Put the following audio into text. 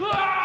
Ah!